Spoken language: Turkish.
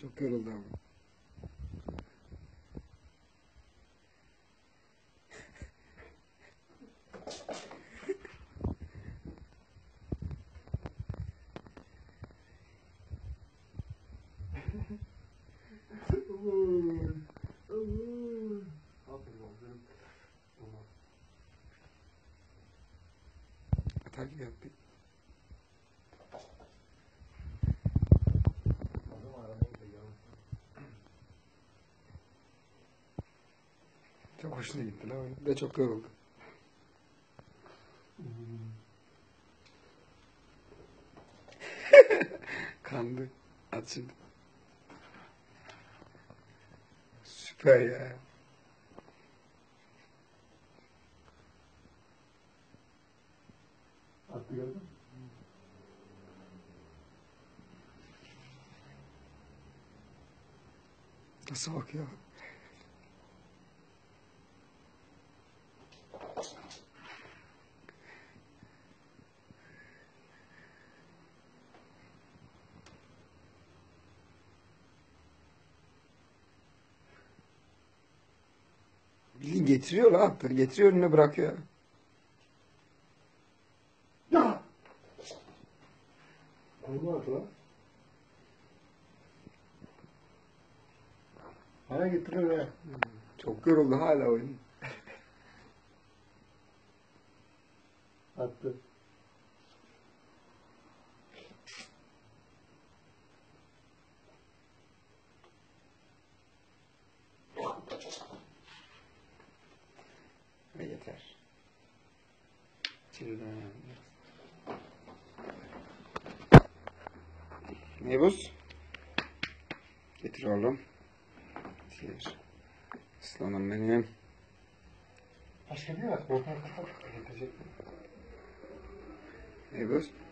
Çok yoruldu ama. Atar gibi yaptı. Çok hoşuna gitti lan. Ve çok yoruldu. Kandı. At şimdi. Süper ya. Attı gördün mü? Nasıl bakıyor? Bilin getiriyor lan attır. Getiriyor önüne bırakıyor. Ya! Onu at lan. Hala getiriyor ya. Çok yoruldu hala oyun. Attı. Ve yeter. Çiriden yani. Mebus. Getir oğlum. Getir. Aslanım benim. Başka bir var. Getirecek. Mebus.